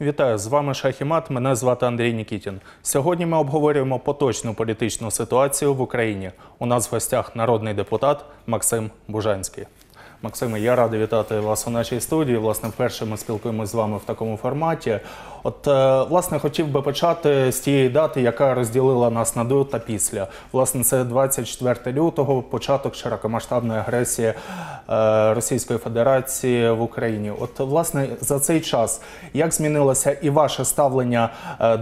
Вітаю, з вами «Шахімат», мене звати Андрій Нікітін. Сьогодні ми обговорюємо поточну політичну ситуацію в Україні. У нас в гостях народний депутат Максим Бужанський. Максиме, я радий вітати вас у нашій студії. Власне, вперше ми спілкуємося з вами в такому форматі. От, власне, хотів би почати з тієї дати, яка розділила нас на до та після. Власне, це 24 лютого, початок широкомасштабної агресії Російської Федерації в Україні. От, власне, за цей час, як змінилося і ваше ставлення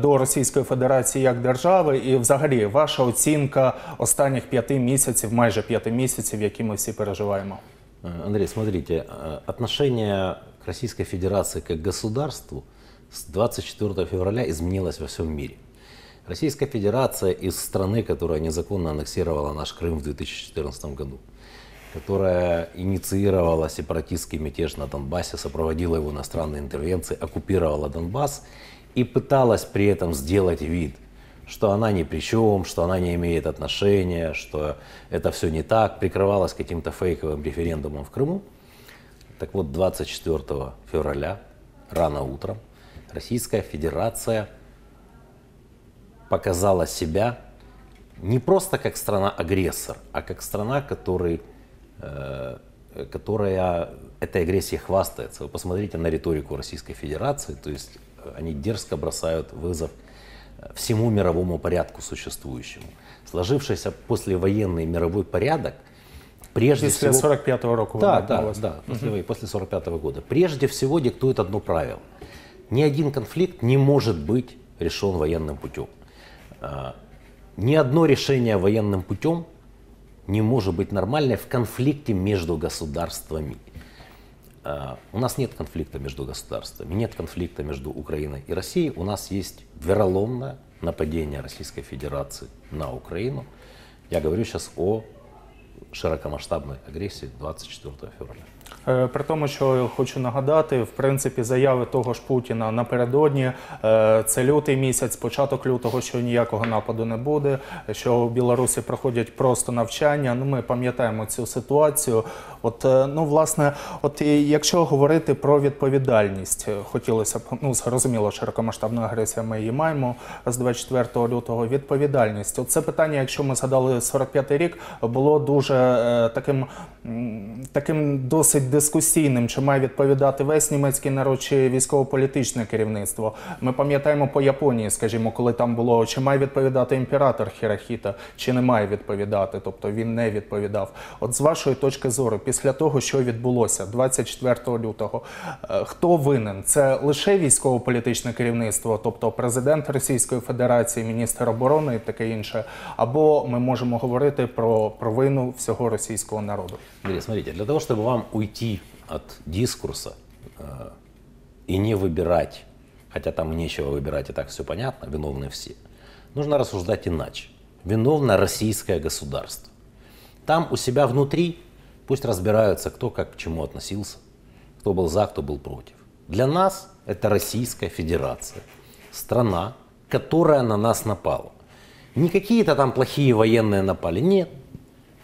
до Російської Федерації як держави, і взагалі ваша оцінка останніх 5 місяців, майже 5 місяців, які ми всі переживаємо? Андрей, смотрите, отношение к Российской Федерации как к государству с 24 февраля изменилось во всем мире. Российская Федерация из страны, которая незаконно аннексировала наш Крым в 2014 году, которая инициировала сепаратистский мятеж на Донбассе, сопроводила его иностранной интервенцией, оккупировала Донбасс и пыталась при этом сделать вид, что она ни при чем, что она не имеет отношения, что это все не так, прикрывалась каким-то фейковым референдумом в Крыму. Так вот, 24 февраля, рано утром, Российская Федерация показала себя не просто как страна-агрессор, а как страна, которая этой агрессией хвастается. Вы посмотрите на риторику Российской Федерации, то есть они дерзко бросают вызов всему мировому порядку существующему. Сложившийся послевоенный мировой порядок, прежде всего... После 45-го года. После 45-го года. Прежде всего диктует одно правило. Ни один конфликт не может быть решен военным путем. Ни одно решение военным путем не может быть нормальное в конфликте между государствами. У нас нет конфликта между государствами, нет конфликта между Украиной и Россией. У нас есть вероломное нападение Российской Федерации на Украину. Я говорю сейчас о широкомасштабной агрессии 24 февраля. При тому, що хочу нагадати, в принципі, заяви того ж Путіна напередодні, це лютий місяць, початок лютого, що ніякого нападу не буде, що в Білорусі проходять просто навчання. Ну, ми пам'ятаємо цю ситуацію. От, ну, власне, от якщо говорити про відповідальність, хотілося б, ну, зрозуміло, широкомасштабна агресія, ми її маємо з 24 лютого, відповідальність. От це питання, якщо ми згадали 45-й рік, було дуже таким досить дискусійним, чи має відповідати весь німецький народ, чи військово-політичне керівництво. Ми пам'ятаємо по Японії, скажімо, коли там було, чи має відповідати імператор Хірохіта, чи не має відповідати, тобто він не відповідав. От з вашої точки зору, після того, що відбулося 24 лютого, хто винен? Це лише військово-політичне керівництво, тобто президент Російської Федерації, міністр оборони і таке інше, або ми можемо говорити про провину всього російського народу? Смотрите, для того, щоб вам уйти от дискурса и не выбирать, хотя там нечего выбирать, и так все понятно, виновны все, нужно рассуждать иначе. Виновно российское государство. Там у себя внутри пусть разбираются, кто как к чему относился, кто был за, кто был против. Для нас это Российская Федерация, страна, которая на нас напала. Не какие-то там плохие военные напали, нет.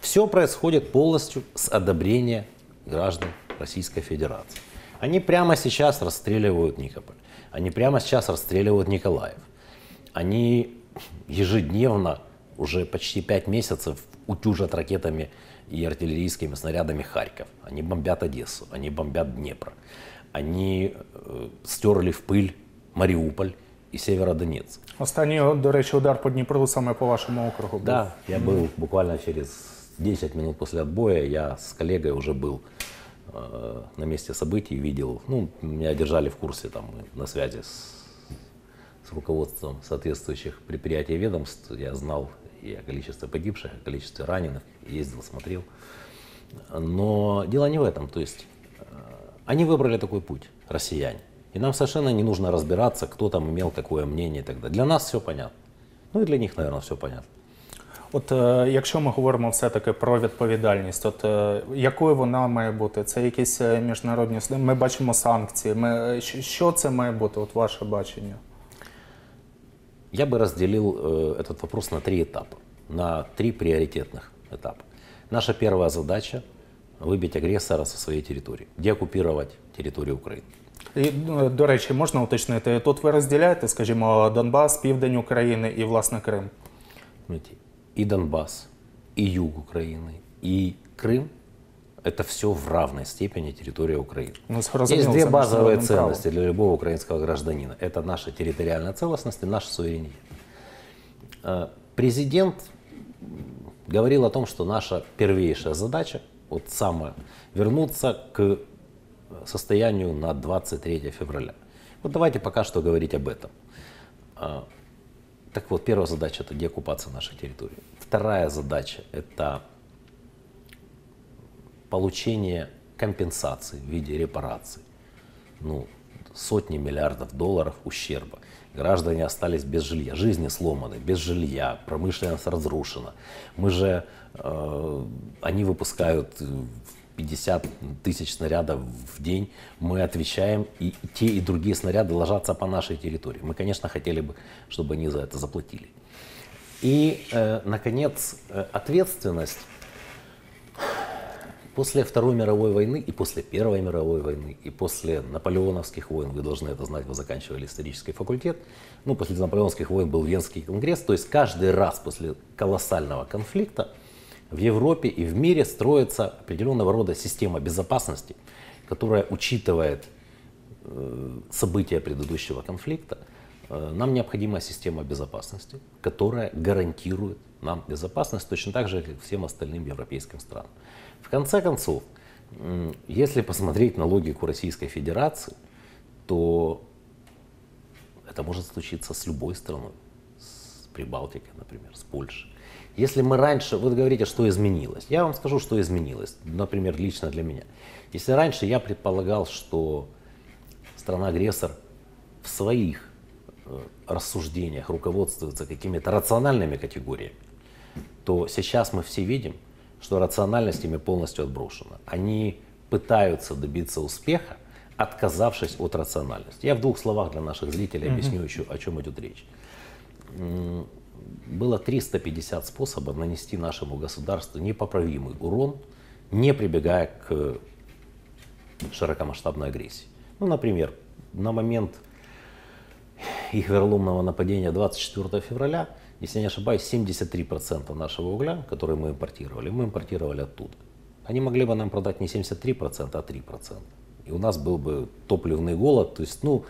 Все происходит полностью с одобрения граждан Российской Федерации. Они прямо сейчас расстреливают Никополь, они прямо сейчас расстреливают Николаев. Они ежедневно уже почти 5 месяцев утюжат ракетами и артиллерийскими снарядами Харьков. Они бомбят Одессу, они бомбят Днепр, они стерли в пыль Мариуполь и Северодонецк. Останній, до речі, удар по Дніпру саме по вашему округу. Да, я был буквально через 10 минут после отбоя, я с коллегой уже был на месте событий, видел, ну, меня держали в курсе, там, на связи с руководством соответствующих предприятий и ведомств, я знал и о количестве погибших, и о количестве раненых, ездил, смотрел. Но дело не в этом, то есть они выбрали такой путь, россияне, и нам совершенно не нужно разбираться, кто там имел какое мнение и так далее. Для нас все понятно, ну и для них, наверное, все понятно. От якщо ми говоримо все-таки про відповідальність, от якою вона має бути? Це якісь міжнародні, ми бачимо санкції, що це має бути, от ваше бачення? Я бы разделил этот вопрос на три этапа, на три приоритетных этапа. Наша первая задача – выбить агрессора со своей территории, деоккупировать территорию Украины. І, до речі, можна уточнити, тут ви розділяєте, скажімо, Донбас, південь України і, власне, Крим? И Донбасс, и юг Украины, и Крым – это все в равной степени территория Украины. Есть две базовые ценности для любого украинского гражданина. Это наша территориальная целостность и наш суверенитет. Президент говорил о том, что наша первейшая задача вот самая, вернуться к состоянию на 23 февраля. Вот давайте пока что говорить об этом. Так вот, первая задача – это деоккупация нашей территории. Вторая задача – это получение компенсации в виде репараций. Ну, сотни миллиардов долларов ущерба. Граждане остались без жилья, жизни сломаны, без жилья, промышленность разрушена. Мы же, они выпускают 50 тысяч снарядов в день, мы отвечаем, и те, и другие снаряды ложатся по нашей территории. Мы, конечно, хотели бы, чтобы они за это заплатили. И, наконец, ответственность. После Второй мировой войны, и после Первой мировой войны, и после наполеоновских войн, вы должны это знать, вы заканчивали исторический факультет, ну, после наполеоновских войн был Венский конгресс, то есть каждый раз после колоссального конфликта в Европе и в мире строится определенного рода система безопасности, которая учитывает события предыдущего конфликта. Нам необходима система безопасности, которая гарантирует нам безопасность, точно так же, как всем остальным европейским странам. В конце концов, если посмотреть на логику Российской Федерации, то это может случиться с любой страной, с Прибалтикой, например, с Польшей. Если мы раньше, вы говорите, что изменилось, я вам скажу, что изменилось, например, лично для меня. Если раньше я предполагал, что страна-агрессор в своих рассуждениях руководствуется какими-то рациональными категориями, то сейчас мы все видим, что рациональность ими полностью отброшена. Они пытаются добиться успеха, отказавшись от рациональности. Я в двух словах для наших зрителей объясню еще, о чем идет речь. Было 350 способов нанести нашему государству непоправимый урон, не прибегая к широкомасштабной агрессии. Ну, например, на момент их вероломного нападения 24 февраля, если я не ошибаюсь, 73% нашего угля, который мы импортировали оттуда. Они могли бы нам продать не 73%, а 3%. И у нас был бы топливный голод, то есть, ну,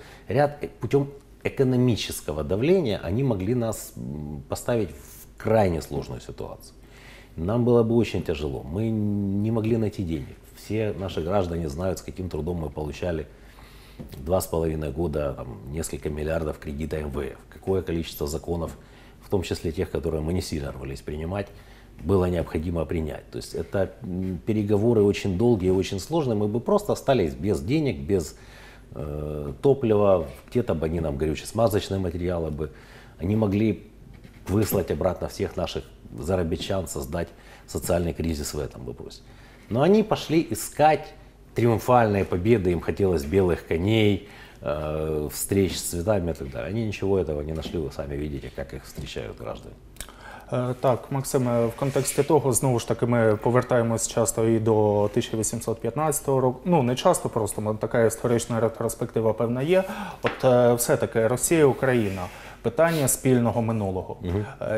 путем экономического давления они могли нас поставить в крайне сложную ситуацию. Нам было бы очень тяжело, мы не могли найти денег. Все наши граждане знают, с каким трудом мы получали 2,5 года там, несколько миллиардов кредита МВФ. Какое количество законов, в том числе тех, которые мы не сильно рвались принимать, было необходимо принять. То есть это переговоры очень долгие, очень сложные. Мы бы просто остались без денег, без топлива, где-то бы они нам горюче-смазочные материалы бы, они могли выслать обратно всех наших заробитчан, создать социальный кризис в этом вопросе. Но они пошли искать триумфальные победы, им хотелось белых коней, встреч с цветами и так далее. Они ничего этого не нашли, вы сами видите, как их встречают граждане. Так, Максиме, в контексті того, знову ж таки, ми повертаємось часто і до 1815 року. Ну, не часто, просто така історична ретроспектива, певна, є. От все-таки Росія і Україна. Питання спільного минулого.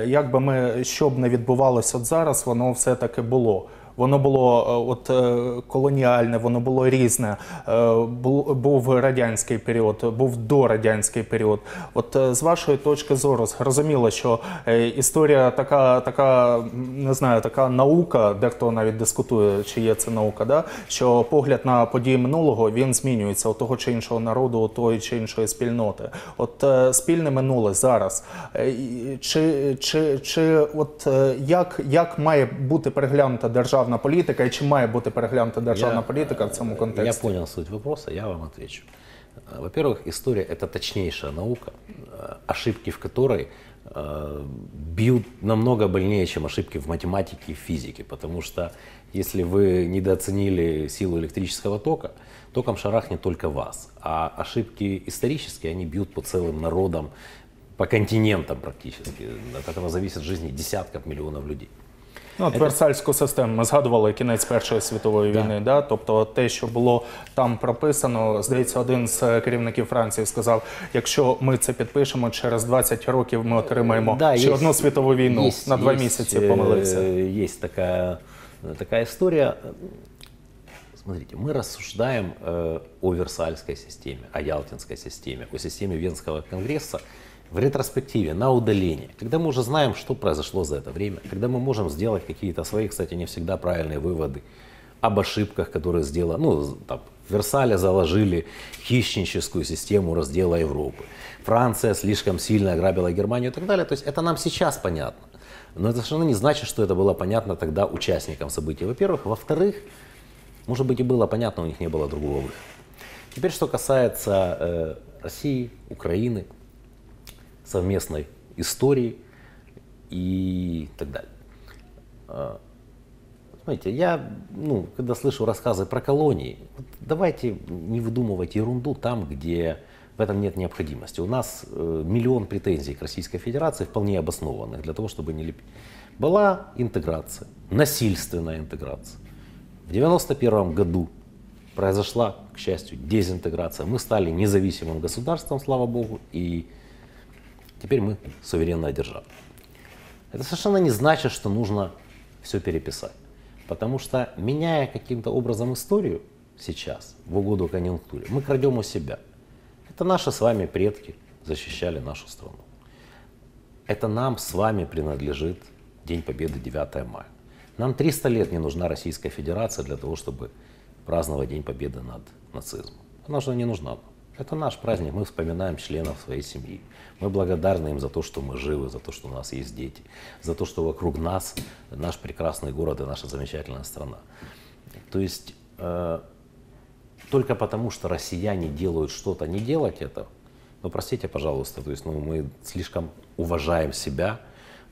Як би ми, що б не відбувалося от зараз, воно все-таки було. Воно було от колоніальне, воно було різне. Був радянський період, був дорадянський період. От з вашої точки зору, зрозуміло, що історія така, не знаю, така наука, дехто навіть дискутує, чи є це наука, да? Що погляд на події минулого, він змінюється у того чи іншого народу, у тої чи іншої спільноти. От спільне минуле зараз. Як має бути переглянута державна політика, и чем має бути переглянута державна політика в цьому контексті? Я понял суть вопроса, я вам отвечу. Во-первых, история – это точнейшая наука, ошибки в которой бьют намного больнее, чем ошибки в математике и физике, потому что если вы недооценили силу электрического тока, током шарахнет только вас, а ошибки исторические, они бьют по целым народам, по континентам практически, от этого зависит жизни десятков миллионов людей. Ну, Версальську систему ми згадували, кінець Першої світової війни, да? Тобто те, що було там прописано, здається, один з керівників Франції сказав, якщо ми це підпишемо, через 20 років ми отримаємо ще одну світову війну, на 2 місяці помилився. Є така історія. Смотрите, мы рассуждаем о Версальской системе, о Ялтинской системе, о системе Венского конгресса в ретроспективе, на удаление, когда мы уже знаем, что произошло за это время, когда мы можем сделать какие-то свои, кстати, не всегда правильные выводы об ошибках, которые сделали, ну, там, в Версале заложили хищническую систему раздела Европы, Франция слишком сильно ограбила Германию и так далее, то есть это нам сейчас понятно, но это совершенно не значит, что это было понятно тогда участникам событий, во-первых, во-вторых, может быть и было понятно, у них не было другого выхода. Теперь, что касается России, Украины, совместной истории и так далее. Смотрите, я, когда слышу рассказы про колонии, давайте не выдумывать ерунду там, где в этом нет необходимости. У нас миллион претензий к Российской Федерации, вполне обоснованных, для того, чтобы не лепить. Была интеграция, насильственная интеграция. В 1991 году произошла, к счастью, дезинтеграция. Мы стали независимым государством, слава богу, и теперь мы суверенная держава. Это совершенно не значит, что нужно все переписать. Потому что, меняя каким-то образом историю сейчас, в угоду конъюнктуре, мы крадем у себя. Это наши с вами предки защищали нашу страну. Это нам с вами принадлежит День Победы 9 мая. Нам 300 лет не нужна Российская Федерация для того, чтобы праздновать День Победы над нацизмом. Она же не нужна. Это наш праздник, мы вспоминаем членов своей семьи. Мы благодарны им за то, что мы живы, за то, что у нас есть дети, за то, что вокруг нас наш прекрасный город и наша замечательная страна. То есть только потому, что россияне делают что-то, не делать этого, ну простите, пожалуйста, то есть, мы слишком уважаем себя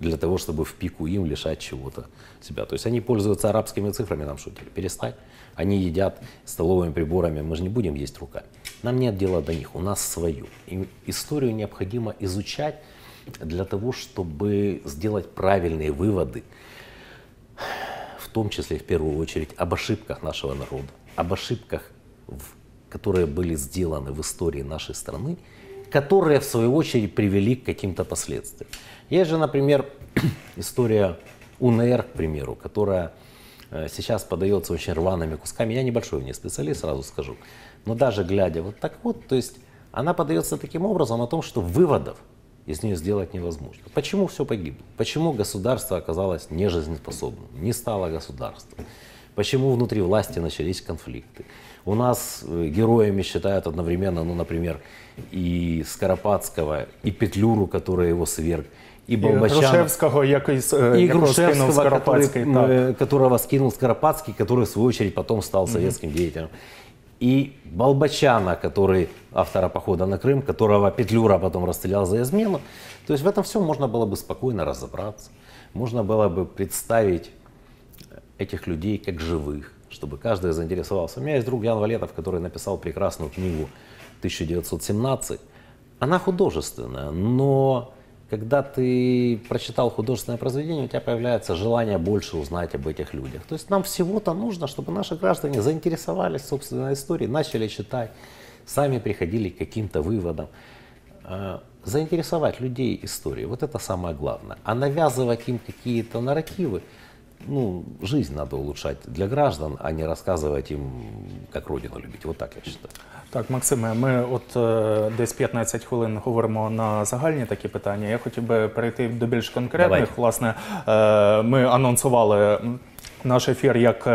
для того, чтобы в пику им лишать чего-то себя. То есть они пользуются арабскими цифрами, нам шутили, перестань. Они едят столовыми приборами, мы же не будем есть руками. Нам нет дела до них, у нас свою. И историю необходимо изучать для того, чтобы сделать правильные выводы, в том числе, в первую очередь, об ошибках нашего народа, об ошибках, которые были сделаны в истории нашей страны, которые, в свою очередь, привели к каким-то последствиям. Есть же, например, история УНР, к примеру, которая сейчас подается очень рваными кусками. Я небольшой не специалист, сразу скажу. Но даже глядя вот так вот, то есть она подается таким образом о том, что выводов из нее сделать невозможно. Почему все погибло? Почему государство оказалось нежизнеспособным, не стало государством? Почему внутри власти начались конфликты? У нас героями считают одновременно, ну, например, и Скоропадского, и Петлюру, который его сверг, и Грушевского, которого скинул Скоропадский, который, в свою очередь, потом стал советским деятелем. И Болбочана, который, автора похода на Крым, которого Петлюра потом расстрелял за измену. То есть в этом всем можно было бы спокойно разобраться. Можно было бы представить этих людей как живых, чтобы каждый заинтересовался. У меня есть друг Ян Валетов, который написал прекрасную книгу «1917». Она художественная, но когда ты прочитал художественное произведение, у тебя появляется желание больше узнать об этих людях. То есть нам всего-то нужно, чтобы наши граждане заинтересовались собственной историей, начали читать, сами приходили к каким-то выводам. Заинтересовать людей историей, вот это самое главное. А навязывать им какие-то нарративы, жизнь надо улучшать для граждан, а не рассказывать им, как родину любить. Вот так я считаю. Так, Максиме, ми от десь 15 хвилин говоримо на загальні такі питання. Я хотів би перейти до більш конкретних. Давай. Власне, ми анонсували наш ефір як,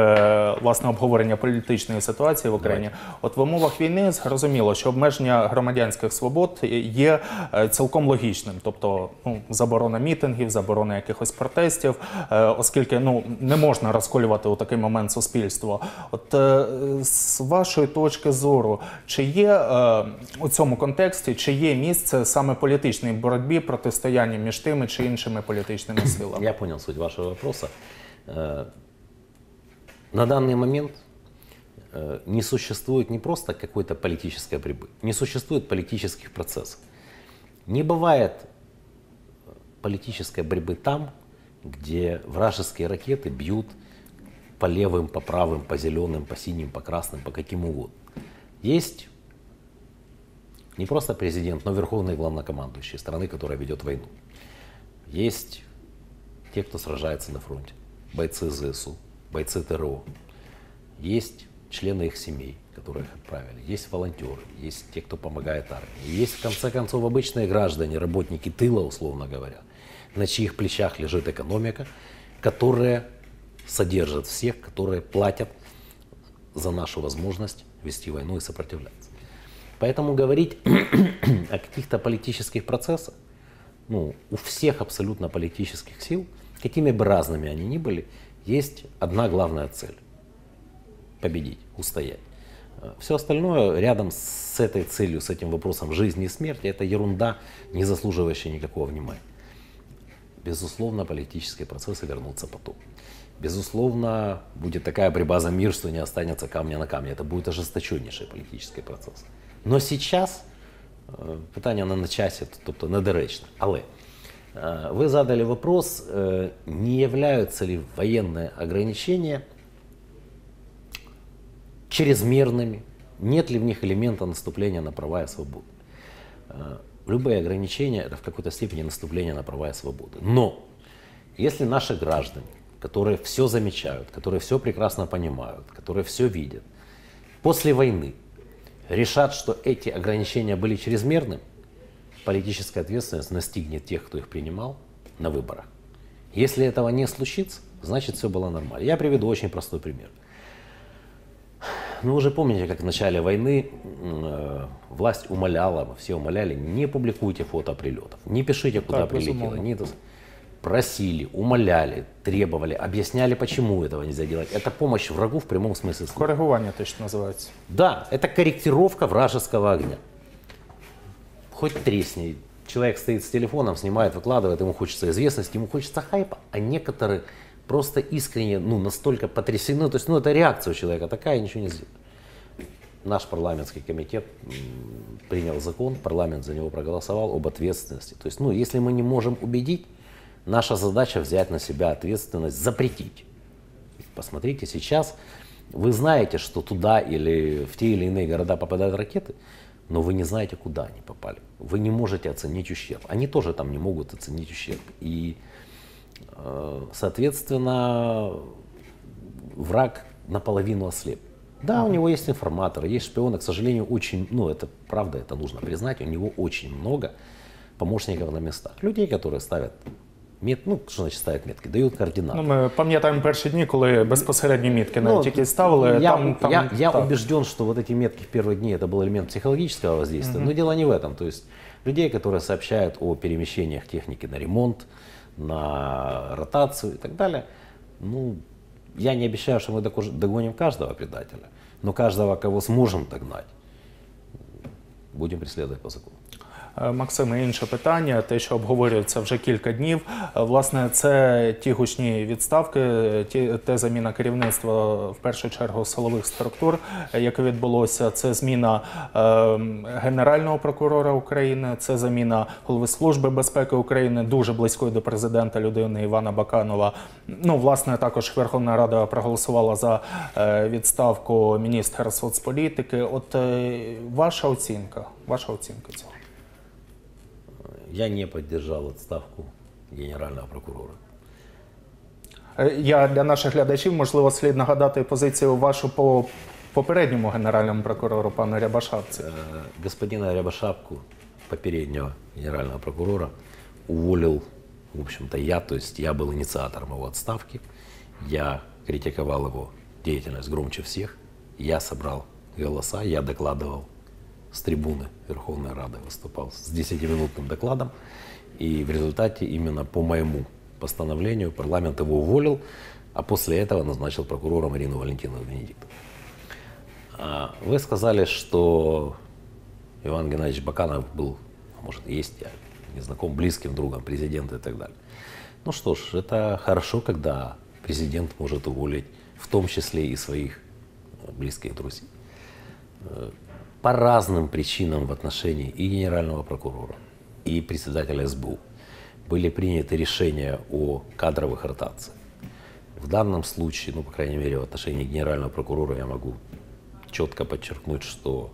власне, обговорення політичної ситуації в Україні. От в умовах війни зрозуміло, що обмеження громадянських свобод є цілком логічним. Тобто, ну, заборона мітингів, заборона якихось протестів, оскільки, ну, не можна розколювати у такий момент суспільство. От з вашої точки зору, чи є у цьому контексті, чи є місце саме політичній боротьбі, протистояння між тими чи іншими політичними силами? Я понял суть вашего вопроса. На данный момент не существует не просто какой-то политической борьбы, не существует политических процессов. Не бывает политической борьбы там, где вражеские ракеты бьют по левым, по правым, по зеленым, по синим, по красным, по каким угодно. Есть не просто президент, но верховный главнокомандующий страны, которая ведет войну. Есть те, кто сражается на фронте, бойцы ЗСУ, бойцы ТРО. Есть члены их семей, которые их отправили, есть волонтеры, есть те, кто помогает армии. Есть, в конце концов, обычные граждане, работники тыла, условно говоря, на чьих плечах лежит экономика, которая содержит всех, которые платят за нашу возможность вести войну и сопротивляться. Поэтому говорить о каких-то политических процессах, ну, у всех абсолютно политических сил, какими бы разными они ни были, есть одна главная цель – победить, устоять. Все остальное рядом с этой целью, с этим вопросом жизни и смерти – это ерунда, не заслуживающая никакого внимания. Безусловно, политические процессы вернутся потом. Безусловно, будет такая борьба за мир, что не останется камня на камне. Это будет ожесточеннейший политический процесс. Но сейчас питание на часе, тобто недоречно. Але вы задали вопрос, не являются ли военные ограничения чрезмерными, нет ли в них элемента наступления на права и свободы. Любые ограничения – это в какой-то степени наступление на права и свободы. Но если наши граждане, которые все замечают, которые все прекрасно понимают, которые все видят, после войны решат, что эти ограничения были чрезмерны, политическая ответственность настигнет тех, кто их принимал, на выборах. Если этого не случится, значит, все было нормально. Я приведу очень простой пример. Ну, уже помните, как в начале войны власть умоляла, все умоляли, не публикуйте фото прилетов, не пишите, куда так, прилетело. Не это... Просили, умоляли, требовали, объясняли, почему этого нельзя делать. Это помощь врагу в прямом смысле слова. Корректирование, то что называется. Да, это корректировка вражеского огня. Хоть тресни. Человек стоит с телефоном, снимает, выкладывает, ему хочется известности, ему хочется хайпа, а некоторые просто искренне, ну, настолько потрясены. То есть, ну, это реакция у человека такая, ничего не сделать. Наш парламентский комитет принял закон, парламент за него проголосовал об ответственности. То есть, ну, если мы не можем убедить, наша задача взять на себя ответственность, запретить. Посмотрите, сейчас вы знаете, что туда или в те или иные города попадают ракеты, но вы не знаете, куда они попали. Вы не можете оценить ущерб. Они тоже там не могут оценить ущерб. И, соответственно, враг наполовину ослеп. Да, у него есть информаторы, есть шпионы. К сожалению, очень, ну, это правда, это нужно признать, у него очень много помощников на местах. Людей, которые ставят... Ну, що значить ставлять мітки? Дають координати. Ну, ми пам'ятаємо перші дні, коли безпосередньо мітки навіть якісь ставили. Я убежден, что вот эти метки в первые дни это был элемент психологического воздействия, но дело не в этом. То есть людей, которые сообщают о перемещениях техники на ремонт, на ротацию и так далее. Ну, я не обещаю, что мы догоним каждого предателя, но каждого, кого сможем догнать, будем преследовать по закону. Максиме, інше питання, те, що обговорюється вже кілька днів, власне, це ті гучні відставки, те заміна керівництва, в першу чергу, силових структур, яке відбулося, це зміна Генерального прокурора України, це заміна голови Служби безпеки України, дуже близької до президента людини Івана Баканова. Ну, власне, також Верховна Рада проголосувала за відставку міністра соцполітики. От ваша оцінка цього? Я не поддержал отставку генерального прокурора. Я для наших глядачів, можливо, слід нагадати позицію вашу по попередньому генеральному прокурору, пану Рябошапці. Господина Рябошапку, попереднего генерального прокурора, уволил, в общем-то, я. То есть я был инициатором его отставки. Я критиковал его деятельность громче всех, я собрал голоса, я докладывал с трибуны Верховной Рады, выступал с 10-минутным докладом, и в результате именно по моему постановлению парламент его уволил, а после этого назначил прокурором Ирину Валентиновну Венедиктову. Вы сказали, что Иван Геннадьевич Баканов был, может, есть, я не знаком, близким другом президента и так далее. Ну что ж, это хорошо, когда президент может уволить в том числе и своих близких друзей. По разным причинам в отношении и генерального прокурора, и председателя СБУ были приняты решения о кадровых ротациях. В данном случае, ну, по крайней мере, в отношении генерального прокурора я могу четко подчеркнуть, что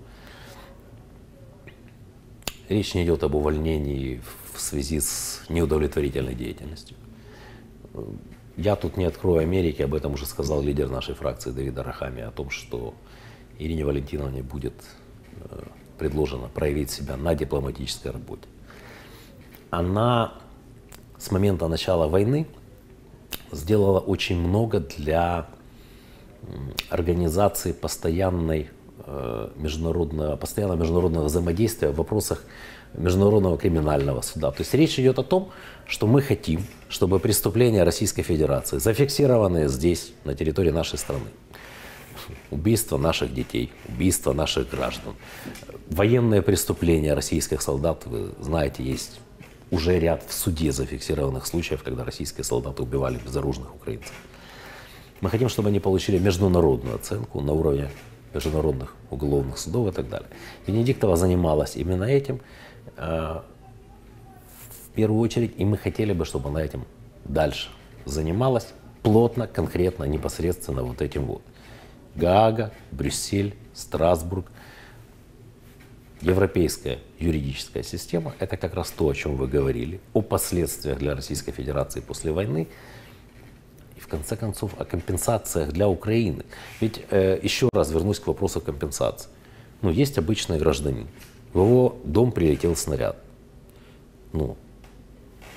речь не идет об увольнении в связи с неудовлетворительной деятельностью. Я тут не открою Америки, об этом уже сказал лидер нашей фракции Давид Арахами, о том, что Ирине Валентиновне будет предложено проявить себя на дипломатической работе. Она с момента начала войны сделала очень много для организации постоянного международного взаимодействия в вопросах Международного криминального суда. То есть речь идет о том, что мы хотим, чтобы преступления Российской Федерации, зафиксированные здесь, на территории нашей страны, убийства наших детей, убийства наших граждан, военные преступления российских солдат, вы знаете, есть уже ряд в суде зафиксированных случаев, когда российские солдаты убивали безоружных украинцев. Мы хотим, чтобы они получили международную оценку на уровне международных уголовных судов и так далее. Венедиктова занималась именно этим в первую очередь, и мы хотели бы, чтобы она этим дальше занималась плотно, конкретно, непосредственно вот этим вот. Гаага, Брюссель, Страсбург, европейская юридическая система – это как раз то, о чем вы говорили, о последствиях для Российской Федерации после войны и, в конце концов, о компенсациях для Украины. Ведь еще раз вернусь к вопросу компенсации. Ну, есть обычный гражданин, в его дом прилетел снаряд, ну,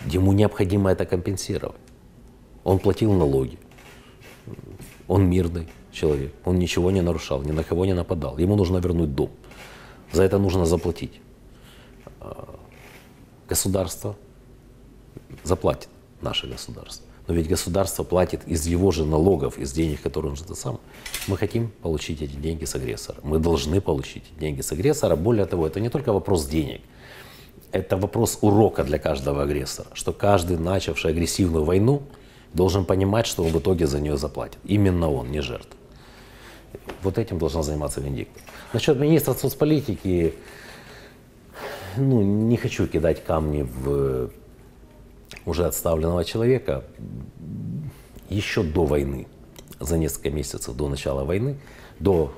ему необходимо это компенсировать. Он платил налоги, он мирный человек, он ничего не нарушал, ни на кого не нападал. Ему нужно вернуть дом. За это нужно заплатить. Государство заплатит, наше государство. Но ведь государство платит из его же налогов, из денег, которые он же сам. Мы хотим получить эти деньги с агрессора. Мы должны получить деньги с агрессора. Более того, это не только вопрос денег. Это вопрос урока для каждого агрессора, что каждый, начавший агрессивную войну, должен понимать, что он в итоге за нее заплатит. Именно он, не жертва. Вот этим должна заниматься Венедиктова. Насчет министра соцполитики, ну, не хочу кидать камни в уже отставленного человека. Еще до войны, за несколько месяцев до начала войны, до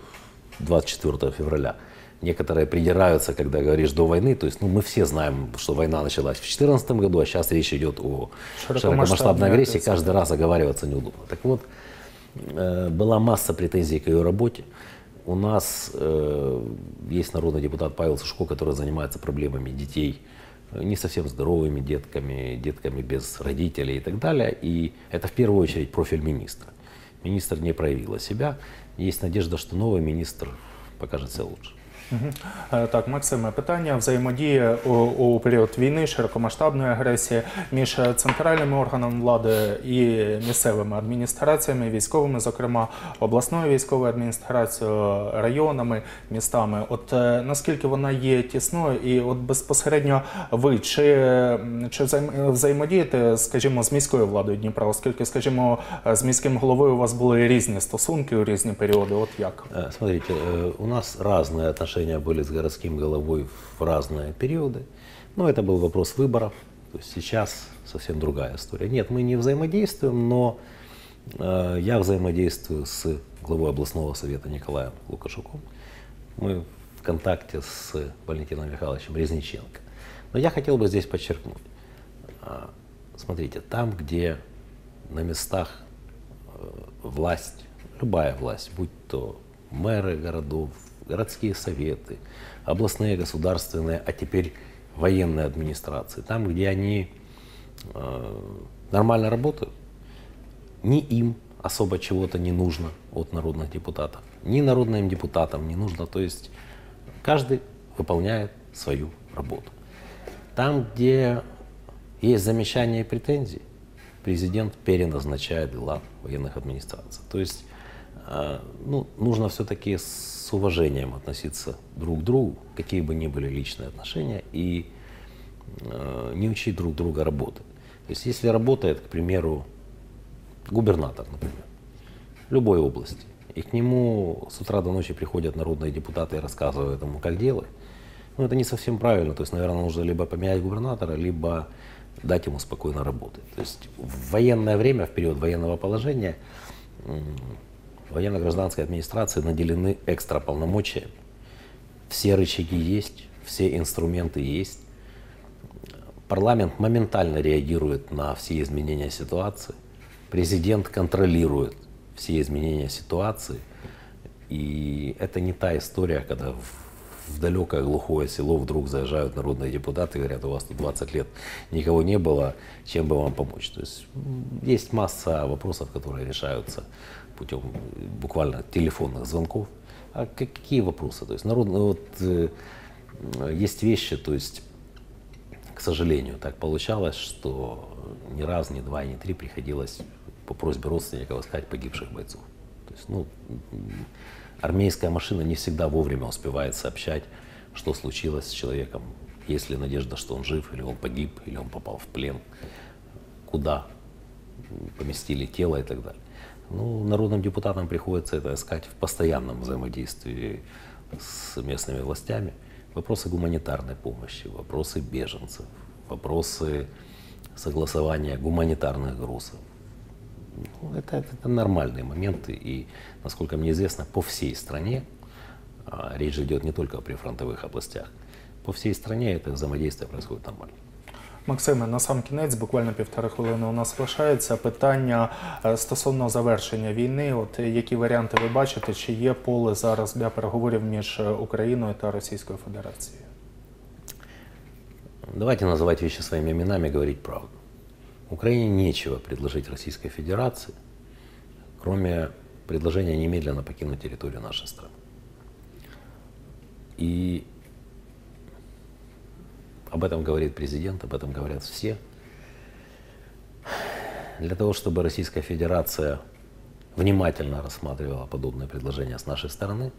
24 февраля, некоторые придираются, когда говоришь «до войны», то есть, ну, мы все знаем, что война началась в 2014 году, а сейчас речь идет о широкомасштабной агрессии, каждый раз оговариваться неудобно. Так вот, была масса претензий к ее работе. У нас есть народный депутат Павел Сушко, который занимается проблемами детей, не совсем здоровыми детками, детками без родителей и так далее, и это в первую очередь профиль министра. Министр не проявила себя, есть надежда, что новый министр покажет себя лучше. Так, Максиме, питання взаємодії у період війни, широкомасштабної агресії між центральними органами влади і місцевими адміністраціями, військовими, зокрема обласною військовою адміністрацією, районами, містами. От наскільки вона є тісною і от безпосередньо ви чи взаємодієте, скажімо, з міською владою Дніпра, оскільки, скажімо, з міським головою у вас були різні стосунки у різні періоди, от як? Смотрите, у нас різні отношения были с городским головой в разные периоды, но это был вопрос выборов, то есть сейчас совсем другая история. Нет, мы не взаимодействуем, но я взаимодействую с главой областного совета Николаем Лукашуком, мы в контакте с Валентином Михайловичем Резниченко. Но я хотел бы здесь подчеркнуть, смотрите, там, где на местах власть, любая власть, будь то мэры городов, городские советы, областные, государственные, а теперь военные администрации. Там, где они нормально работают, не им, особо чего-то не нужно от народных депутатов. Ни народным депутатам не нужно, то есть каждый выполняет свою работу. Там, где есть замечания и претензии, президент переназначает глав военных администраций. То есть нужно все-таки с уважением относиться друг к другу, какие бы ни были личные отношения, и не учить друг друга работы. То есть если работает, к примеру, губернатор, например, любой области, и к нему с утра до ночи приходят народные депутаты и рассказывают ему, как делать, ну, это не совсем правильно. То есть, наверное, нужно либо поменять губернатора, либо дать ему спокойно работать. То есть в военное время, в период военного положения, военно-гражданской администрации наделены экстра полномочиями. Все рычаги есть, все инструменты есть. Парламент моментально реагирует на все изменения ситуации. Президент контролирует все изменения ситуации. И это не та история, когда в далекое глухое село вдруг заезжают народные депутаты и говорят, у вас тут 20 лет никого не было, чем бы вам помочь. То есть есть масса вопросов, которые решаются путем буквально телефонных звонков. А какие вопросы? То есть народные, есть вещи, то есть, к сожалению, так получалось, что ни раз, ни два, ни три приходилось по просьбе родственников искать погибших бойцов. То есть, армейская машина не всегда вовремя успевает сообщать, что случилось с человеком, есть ли надежда, что он жив, или он погиб, или он попал в плен, куда поместили тело и так далее. Ну, народным депутатам приходится это искать в постоянном взаимодействии с местными властями. Вопросы гуманитарной помощи, вопросы беженцев, вопросы согласования гуманитарных грузов. Ну, это нормальные моменты, и, насколько мне известно, по всей стране, речь идет не только о прифронтовых областях, по всей стране это взаимодействие происходит нормально. Максиме, насамкінець, буквально півтори хвилини у нас залишається, питання стосовно завершення війни. От які варіанти ви бачите, чи є поле зараз для переговорів між Україною та Російською Федерацією? Давайте называть вещи своими именами, говорить правду. Украине нечего предложить Российской Федерации, кроме предложения немедленно покинуть территорию нашей страны. И об этом говорит президент, об этом говорят все. Для того, чтобы Российская Федерация внимательно рассматривала подобные предложения с нашей стороны,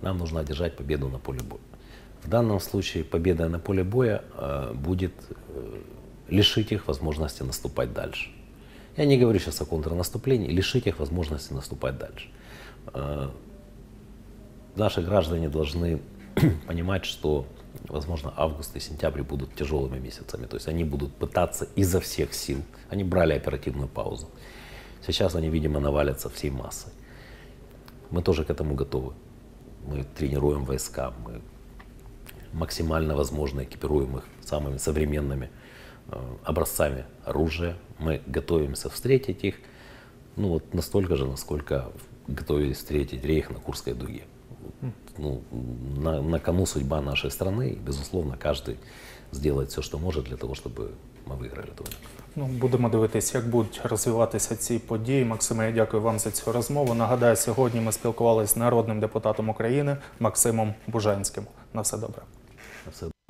нам нужно одержать победу на поле боя. В данном случае победа на поле боя будет лишить их возможности наступать дальше. Я не говорю сейчас о контрнаступлении, лишить их возможности наступать дальше. Наши граждане должны понимать, что, возможно, август и сентябрь будут тяжелыми месяцами. То есть они будут пытаться изо всех сил. Они брали оперативную паузу. Сейчас они, видимо, навалятся всей массой. Мы тоже к этому готовы. Мы тренируем войска, мы максимально возможно экипируем их самыми современными образцами оружия. Мы готовимся встретить их, ну вот настолько же, насколько готовились встретить рейх на Курской дуге. Ну, на кону судьба нашей страны, и, безусловно, каждый сделает все, что может для того, чтобы ми виграли. Ну, будемо дивитися, як будуть розвиватися ці події. Максиме, я дякую вам за цю розмову. Нагадаю, сьогодні ми спілкувалися з народним депутатом України Максимом Бужанським. На все добре. На все добре.